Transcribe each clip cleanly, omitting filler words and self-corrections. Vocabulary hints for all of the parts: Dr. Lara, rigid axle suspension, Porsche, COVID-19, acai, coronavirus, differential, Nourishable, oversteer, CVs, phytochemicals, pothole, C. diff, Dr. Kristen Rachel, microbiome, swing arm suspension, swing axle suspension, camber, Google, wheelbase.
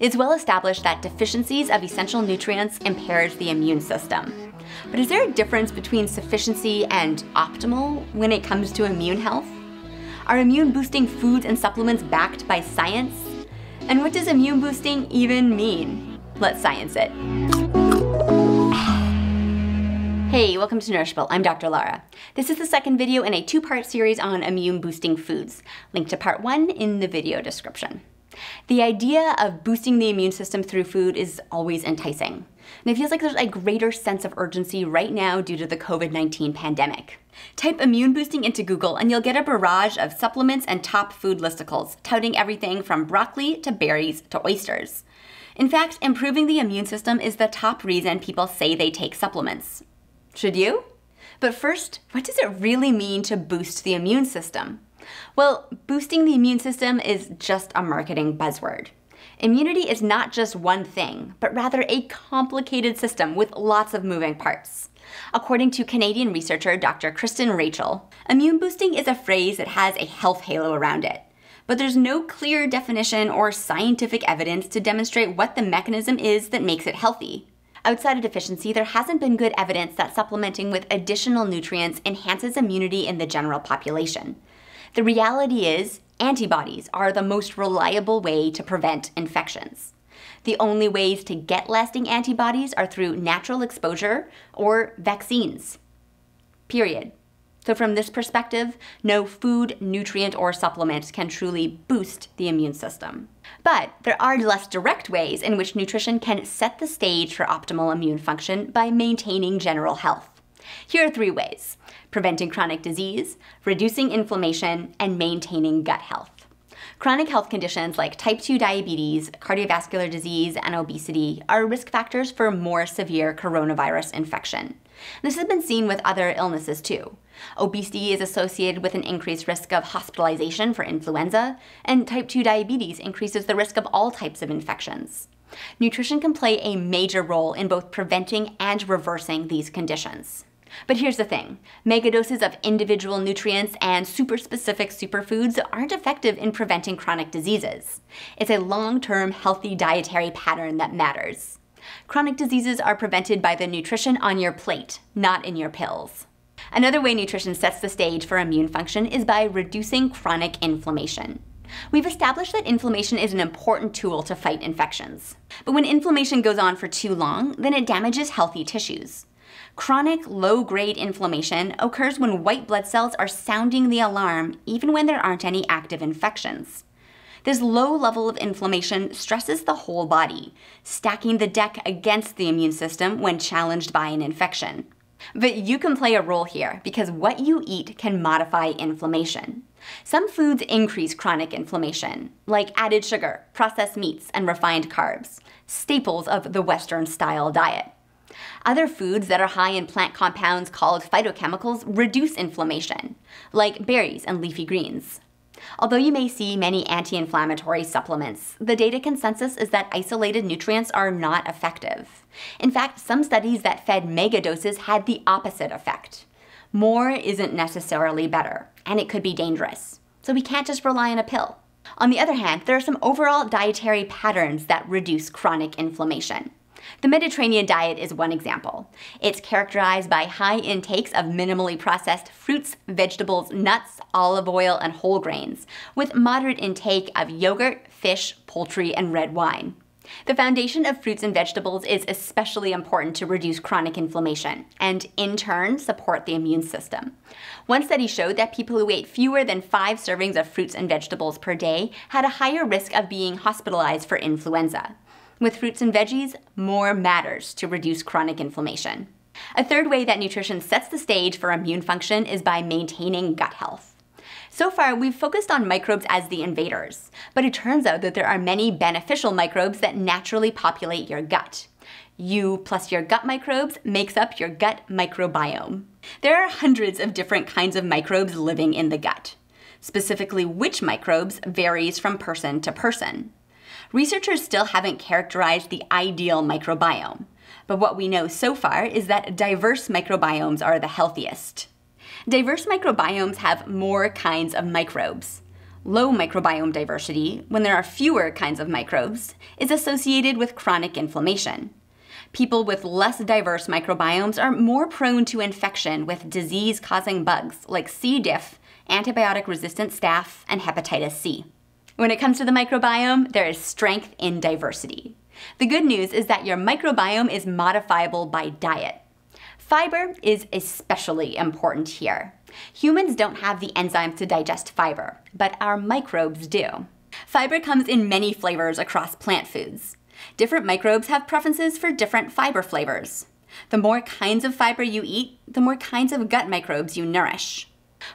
It's well established that deficiencies of essential nutrients impairs the immune system. But is there a difference between sufficiency and optimal when it comes to immune health? Are immune boosting foods and supplements backed by science? And what does immune boosting even mean? Let's science it. Hey, welcome to Nourishable. I'm Dr. Lara. This is the second video in a two-part series on immune boosting foods. Link to part one in the video description. The idea of boosting the immune system through food is always enticing, and it feels like there's a greater sense of urgency right now due to the COVID-19 pandemic. Type immune boosting into Google and you'll get a barrage of supplements and top food listicles touting everything from broccoli to berries to oysters. In fact, improving the immune system is the top reason people say they take supplements. Should you? But first, what does it really mean to boost the immune system? Well, boosting the immune system is just a marketing buzzword. Immunity is not just one thing, but rather a complicated system with lots of moving parts. According to Canadian researcher Dr. Kristen Rachel, immune boosting is a phrase that has a health halo around it, but there's no clear definition or scientific evidence to demonstrate what the mechanism is that makes it healthy. Outside of deficiency, there hasn't been good evidence that supplementing with additional nutrients enhances immunity in the general population. The reality is, antibodies are the most reliable way to prevent infections. The only ways to get lasting antibodies are through natural exposure or vaccines. Period. So from this perspective, no food, nutrient, or supplement can truly boost the immune system. But there are less direct ways in which nutrition can set the stage for optimal immune function by maintaining general health. Here are three ways: preventing chronic disease, reducing inflammation, and maintaining gut health. Chronic health conditions like type 2 diabetes, cardiovascular disease, and obesity are risk factors for more severe coronavirus infection. This has been seen with other illnesses too. Obesity is associated with an increased risk of hospitalization for influenza, and type 2 diabetes increases the risk of all types of infections. Nutrition can play a major role in both preventing and reversing these conditions. But here's the thing, megadoses of individual nutrients and super-specific superfoods aren't effective in preventing chronic diseases. It's a long-term healthy dietary pattern that matters. Chronic diseases are prevented by the nutrition on your plate, not in your pills. Another way nutrition sets the stage for immune function is by reducing chronic inflammation. We've established that inflammation is an important tool to fight infections. But when inflammation goes on for too long, then it damages healthy tissues. Chronic low-grade inflammation occurs when white blood cells are sounding the alarm even when there aren't any active infections. This low level of inflammation stresses the whole body, stacking the deck against the immune system when challenged by an infection. But you can play a role here because what you eat can modify inflammation. Some foods increase chronic inflammation, like added sugar, processed meats, and refined carbs, staples of the Western-style diet. Other foods that are high in plant compounds called phytochemicals reduce inflammation, like berries and leafy greens. Although you may see many anti-inflammatory supplements, the data consensus is that isolated nutrients are not effective. In fact, some studies that fed megadoses had the opposite effect. More isn't necessarily better, and it could be dangerous. So we can't just rely on a pill. On the other hand, there are some overall dietary patterns that reduce chronic inflammation. The Mediterranean diet is one example. It's characterized by high intakes of minimally processed fruits, vegetables, nuts, olive oil, and whole grains, with moderate intake of yogurt, fish, poultry, and red wine. The foundation of fruits and vegetables is especially important to reduce chronic inflammation and, in turn, support the immune system. One study showed that people who ate fewer than 5 servings of fruits and vegetables per day had a higher risk of being hospitalized for influenza. With fruits and veggies, more matters to reduce chronic inflammation. A third way that nutrition sets the stage for immune function is by maintaining gut health. So far, we've focused on microbes as the invaders, but it turns out that there are many beneficial microbes that naturally populate your gut. You plus your gut microbes makes up your gut microbiome. There are hundreds of different kinds of microbes living in the gut. Specifically, which microbes varies from person to person. Researchers still haven't characterized the ideal microbiome, but what we know so far is that diverse microbiomes are the healthiest. Diverse microbiomes have more kinds of microbes. Low microbiome diversity, when there are fewer kinds of microbes, is associated with chronic inflammation. People with less diverse microbiomes are more prone to infection with disease-causing bugs like C. diff, antibiotic-resistant staph, and hepatitis C. When it comes to the microbiome, there is strength in diversity. The good news is that your microbiome is modifiable by diet. Fiber is especially important here. Humans don't have the enzymes to digest fiber, but our microbes do. Fiber comes in many flavors across plant foods. Different microbes have preferences for different fiber flavors. The more kinds of fiber you eat, the more kinds of gut microbes you nourish.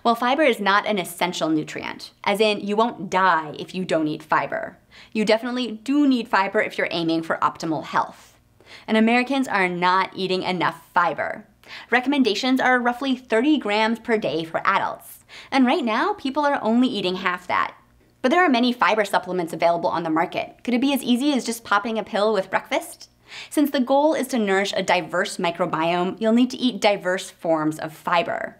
Well, fiber is not an essential nutrient, as in you won't die if you don't eat fiber. You definitely do need fiber if you're aiming for optimal health. And Americans are not eating enough fiber. Recommendations are roughly 30 grams per day for adults. And right now, people are only eating half that. But there are many fiber supplements available on the market. Could it be as easy as just popping a pill with breakfast? Since the goal is to nourish a diverse microbiome, you'll need to eat diverse forms of fiber.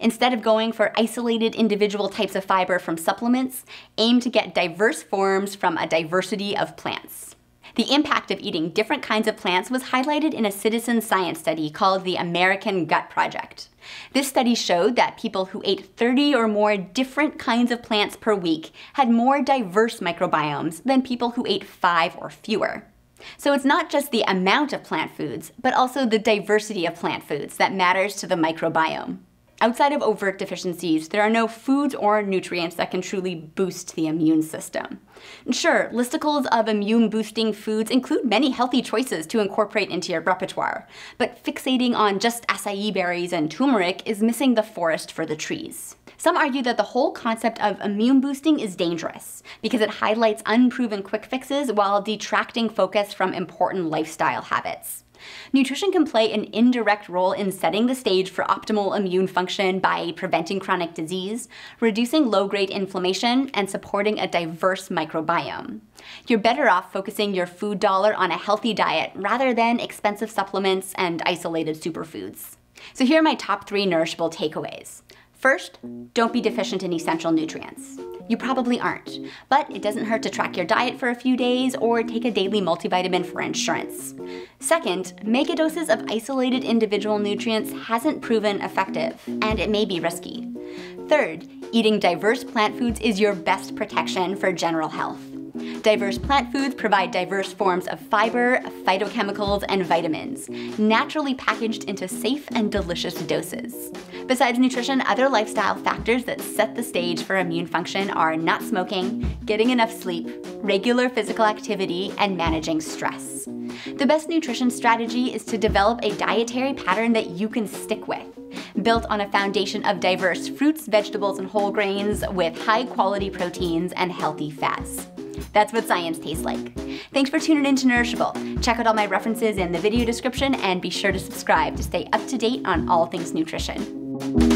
Instead of going for isolated individual types of fiber from supplements, aim to get diverse forms from a diversity of plants. The impact of eating different kinds of plants was highlighted in a citizen science study called the American Gut Project. This study showed that people who ate 30 or more different kinds of plants per week had more diverse microbiomes than people who ate 5 or fewer. So it's not just the amount of plant foods, but also the diversity of plant foods that matters to the microbiome. Outside of overt deficiencies, there are no foods or nutrients that can truly boost the immune system. Sure, listicles of immune-boosting foods include many healthy choices to incorporate into your repertoire, but fixating on just acai berries and turmeric is missing the forest for the trees. Some argue that the whole concept of immune boosting is dangerous because it highlights unproven quick fixes while detracting focus from important lifestyle habits. Nutrition can play an indirect role in setting the stage for optimal immune function by preventing chronic disease, reducing low-grade inflammation, and supporting a diverse microbiome. You're better off focusing your food dollar on a healthy diet rather than expensive supplements and isolated superfoods. So here are my top 3 Nourishable takeaways. First, don't be deficient in essential nutrients. You probably aren't, but it doesn't hurt to track your diet for a few days or take a daily multivitamin for insurance. Second, mega doses of isolated individual nutrients hasn't proven effective, and it may be risky. Third, eating diverse plant foods is your best protection for general health. Diverse plant foods provide diverse forms of fiber, phytochemicals, and vitamins, naturally packaged into safe and delicious doses. Besides nutrition, other lifestyle factors that set the stage for immune function are not smoking, getting enough sleep, regular physical activity, and managing stress. The best nutrition strategy is to develop a dietary pattern that you can stick with, built on a foundation of diverse fruits, vegetables, and whole grains with high-quality proteins and healthy fats. That's what science tastes like. Thanks for tuning in to Nourishable. Check out all my references in the video description and be sure to subscribe to stay up to date on all things nutrition.